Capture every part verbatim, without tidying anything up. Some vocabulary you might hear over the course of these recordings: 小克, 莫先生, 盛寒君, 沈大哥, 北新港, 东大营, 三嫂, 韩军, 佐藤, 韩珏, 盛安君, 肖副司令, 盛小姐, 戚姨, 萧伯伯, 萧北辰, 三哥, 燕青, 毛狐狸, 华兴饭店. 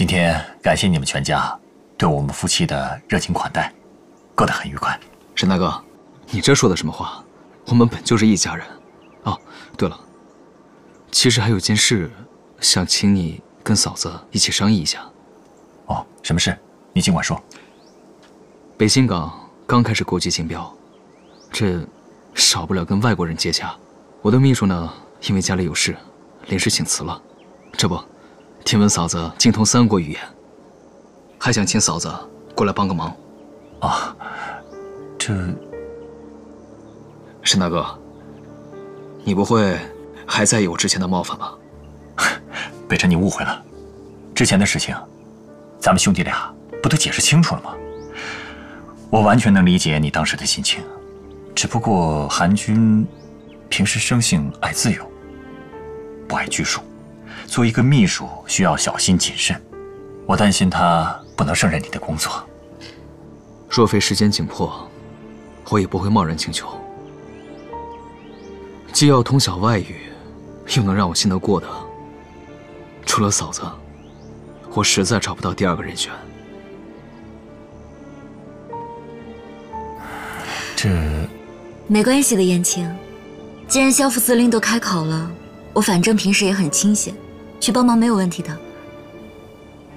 今天感谢你们全家对我们夫妻的热情款待，过得很愉快。沈大哥，你这说的什么话？我们本就是一家人。哦，对了，其实还有件事想请你跟嫂子一起商议一下。哦，什么事？你尽管说。北新港刚开始国际竞标，这少不了跟外国人接洽。我的秘书呢，因为家里有事，临时请辞了。这不，听闻嫂子精通三国语言，还想请嫂子过来帮个忙。啊，这……沈大哥，你不会还在意我之前的冒犯吧？北辰，你误会了，之前的事情，咱们兄弟俩不都解释清楚了吗？我完全能理解你当时的心情，只不过韩军平时生性爱自由，不爱拘束。做一个秘书需要小心谨慎，我担心他不能胜任你的工作。若非时间紧迫，我也不会贸然请求。既要通晓外语，又能让我信得过的，除了嫂子，我实在找不到第二个人选。这……没关系的，燕青。既然肖副司令都开口了，我反正平时也很清闲。去帮忙没有问题的。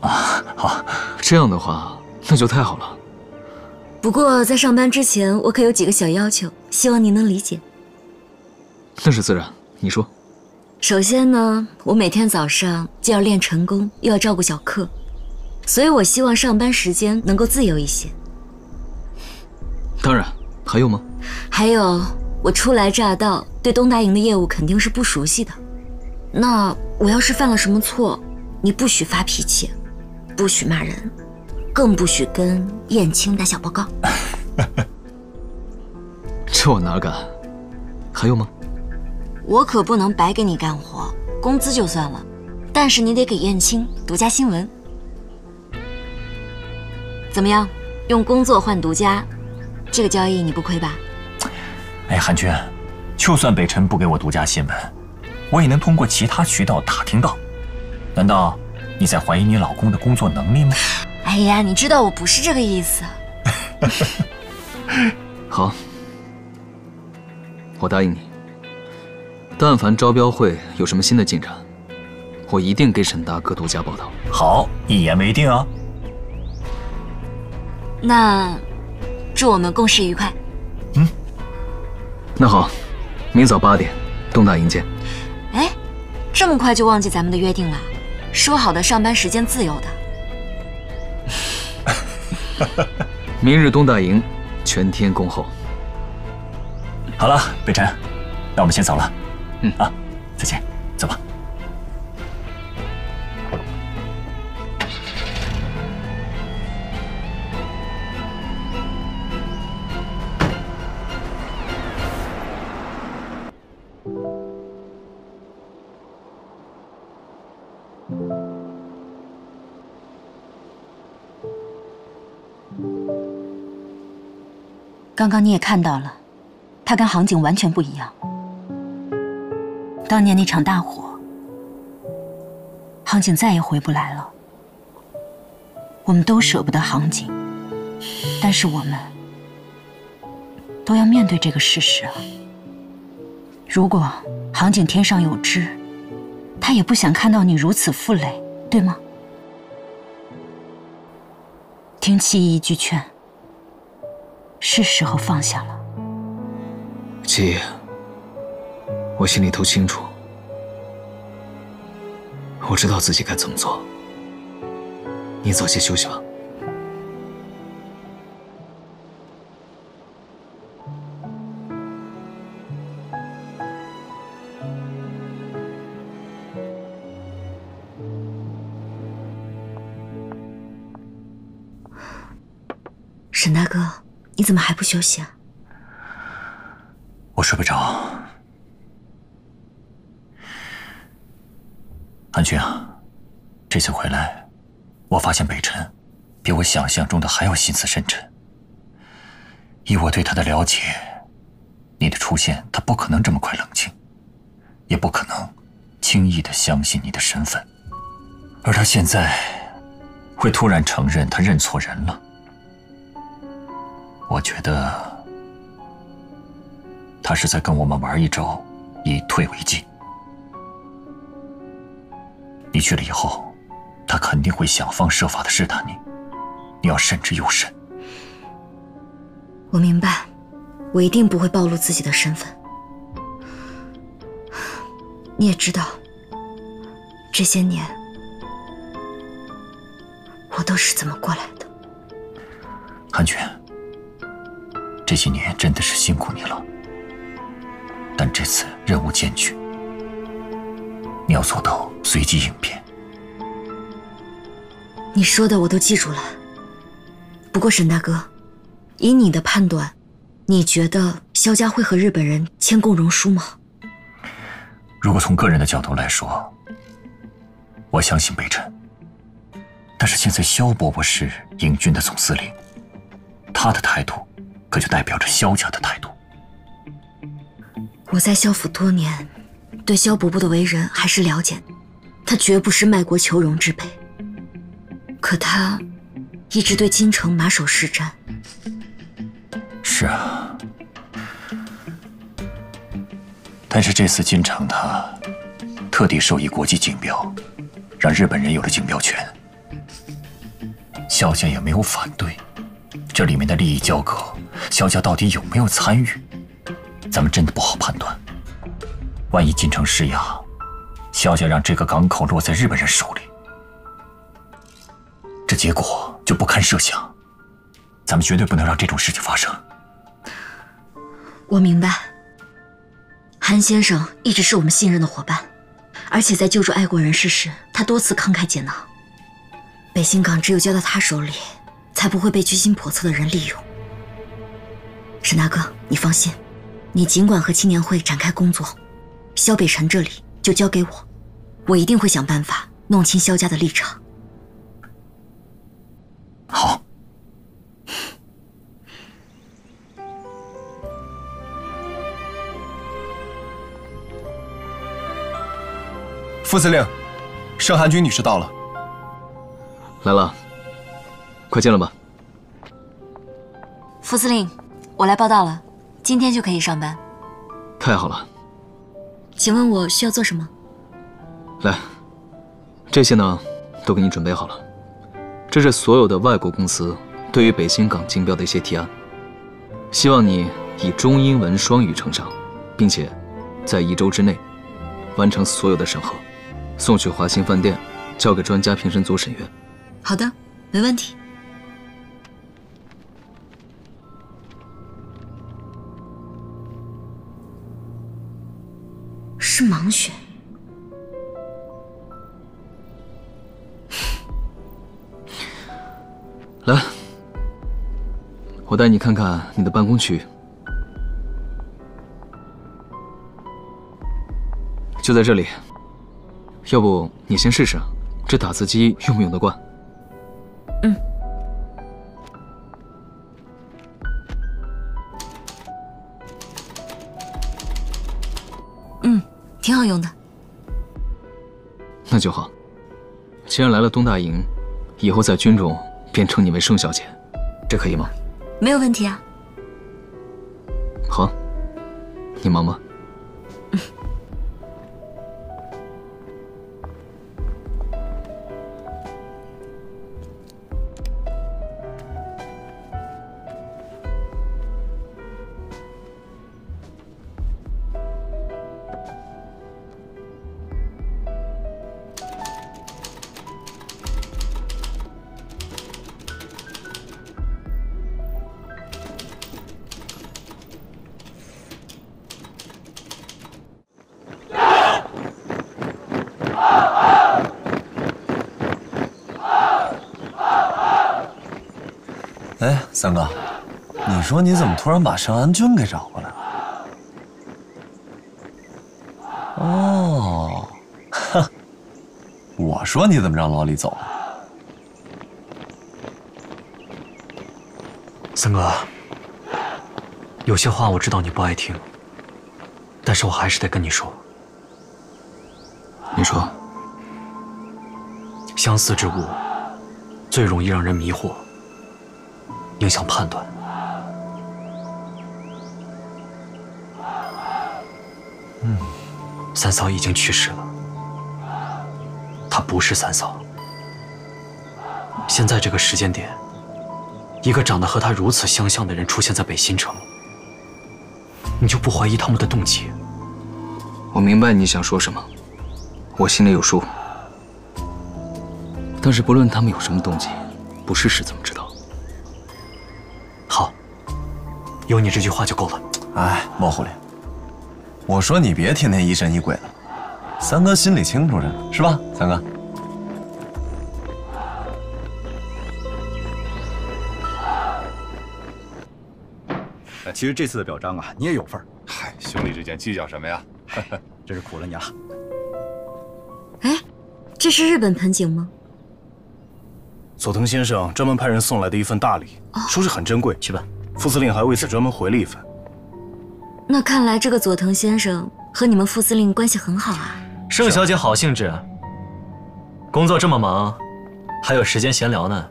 啊，好，这样的话那就太好了。不过在上班之前，我可有几个小要求，希望您能理解。那是自然，你说。首先呢，我每天早上既要练晨功，又要照顾小克，所以我希望上班时间能够自由一些。当然，还有吗？还有，我初来乍到，对东大营的业务肯定是不熟悉的。那我要是犯了什么错，你不许发脾气，不许骂人，更不许跟燕青打小报告。这我哪敢？还有吗？我可不能白给你干活，工资就算了，但是你得给燕青独家新闻。怎么样，用工作换独家，这个交易你不亏吧？哎，韩军，就算北辰不给我独家新闻，我也能通过其他渠道打听到，难道你在怀疑你老公的工作能力吗？哎呀，你知道我不是这个意思。好，我答应你，但凡招标会有什么新的进展，我一定给沈大哥独家报道。好，一言为定啊。那祝我们共事愉快。嗯，那好，明早八点，东大营见。哎，这么快就忘记咱们的约定了？说好的上班时间自由的。明日东大营，全天恭候。好了，北辰，那我们先走了。嗯啊，再见，走吧。刚刚你也看到了，他跟杭景完全不一样。当年那场大火，杭景再也回不来了。我们都舍不得杭景，但是我们都要面对这个事实啊。如果杭景天上有知，他也不想看到你如此负累，对吗？听戚姨一句劝，是时候放下了。戚姨，我心里头清楚，我知道自己该怎么做。你早些休息吧。沈大哥，你怎么还不休息啊？我睡不着。韩军啊，这次回来，我发现北辰比我想象中的还要心思深沉。以我对他的了解，你的出现，他不可能这么快冷静，也不可能轻易的相信你的身份。而他现在会突然承认他认错人了。我觉得他是在跟我们玩一招，以退为进。你去了以后，他肯定会想方设法的试探你，你要慎之又慎。我明白，我一定不会暴露自己的身份。你也知道，这些年我都是怎么过来的。韩珏，这些年真的是辛苦你了，但这次任务艰巨，你要做到随机应变。你说的我都记住了。不过沈大哥，以你的判断，你觉得萧家会和日本人签共荣书吗？如果从个人的角度来说，我相信北辰。但是现在萧伯伯是英军的总司令，他的态度可就代表着萧家的态度。我在萧府多年，对萧伯伯的为人还是了解的，他绝不是卖国求荣之辈。可他一直对京城马首是瞻。是啊，但是这次进城，他特地授意国际锦标，让日本人有了锦标权。萧家也没有反对，这里面的利益交割，萧家到底有没有参与，咱们真的不好判断。万一进城施压，萧家让这个港口落在日本人手里，这结果就不堪设想。咱们绝对不能让这种事情发生。我明白，韩先生一直是我们信任的伙伴，而且在救助爱国人士时，他多次慷慨解囊。北新港只有交到他手里，才不会被居心叵测的人利用。沈大哥，你放心，你尽管和青年会展开工作，萧北辰这里就交给我，我一定会想办法弄清萧家的立场。好。副司令，盛寒君女士到了。来了，快进来吧。副司令，我来报道了，今天就可以上班。太好了。请问我需要做什么？来，这些呢，都给你准备好了。这是所有的外国公司对于北新港竞标的一些提案，希望你以中英文双语呈上，并且在一周之内完成所有的审核。送去华兴饭店，交给专家评审组审阅。好的，没问题。是盲选，来，我带你看看你的办公区。就在这里，要不你先试试，这打字机用不用得惯？嗯。嗯，挺好用的。那就好。既然来了东大营，以后在军中便称你为盛小姐，这可以吗？没有问题啊。好，你忙吧。嗯。哎，三哥，你说你怎么突然把盛安君给找过来了？哦，哈，我说你怎么让老李走了？三哥，有些话我知道你不爱听，但是我还是得跟你说。你说，相似之物，最容易让人迷惑，影响判断。嗯，三嫂已经去世了，她不是三嫂。现在这个时间点，一个长得和她如此相像的人出现在北新城，你就不怀疑他们的动机？我明白你想说什么，我心里有数。 但是不论他们有什么动机，不试试怎么知道？好，有你这句话就够了。哎，毛狐狸，我说你别天天疑神疑鬼了，三哥心里清楚着呢，是吧，三哥？其实这次的表彰啊，你也有份儿。嗨，兄弟之间计较什么呀？真是苦了你了。哎，这是日本盆景吗？ 佐藤先生专门派人送来的一份大礼，说是很珍贵。去吧，副司令还为此专门回了一份。那看来这个佐藤先生和你们副司令关系很好啊。盛小姐好兴致，工作这么忙，还有时间闲聊呢。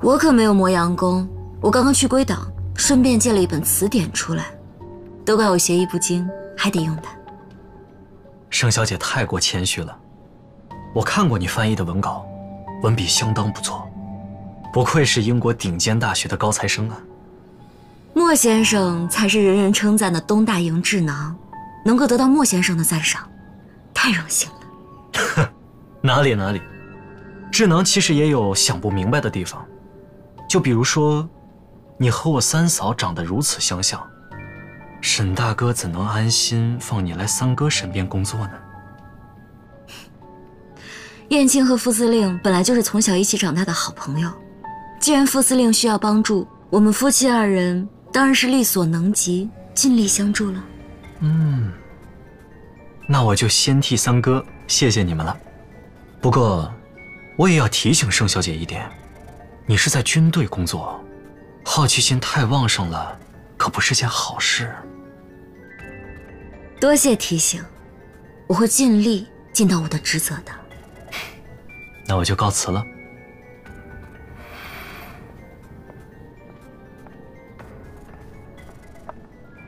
我可没有磨洋工，我刚刚去归档，顺便借了一本词典出来，都怪我学艺不精，还得用它。盛小姐太过谦虚了，我看过你翻译的文稿。 文笔相当不错，不愧是英国顶尖大学的高材生啊！莫先生才是人人称赞的东大营智囊，能够得到莫先生的赞赏，太荣幸了。哼，哪里哪里，智囊其实也有想不明白的地方，就比如说，你和我三嫂长得如此相像，沈大哥怎能安心放你来三哥身边工作呢？ 燕青和副司令本来就是从小一起长大的好朋友，既然副司令需要帮助，我们夫妻二人当然是力所能及，尽力相助了。嗯，那我就先替三哥谢谢你们了。不过，我也要提醒盛小姐一点，你是在军队工作，好奇心太旺盛了，可不是件好事。多谢提醒，我会尽力尽到我的职责的。 那我就告辞了。